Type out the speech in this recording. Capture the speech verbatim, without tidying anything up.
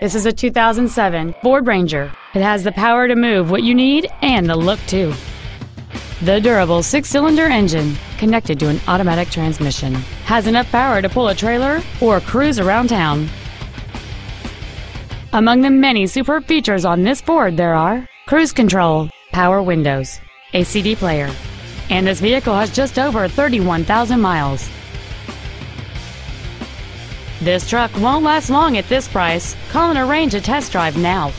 This is a two thousand seven Ford Ranger. It has the power to move what you need and the look too. The durable six-cylinder engine, connected to an automatic transmission, has enough power to pull a trailer or cruise around town. Among the many superb features on this Ford there are cruise control, power windows, a C D player, and this vehicle has just over thirty-one thousand miles. This truck won't last long at this price. Call and arrange a test drive now.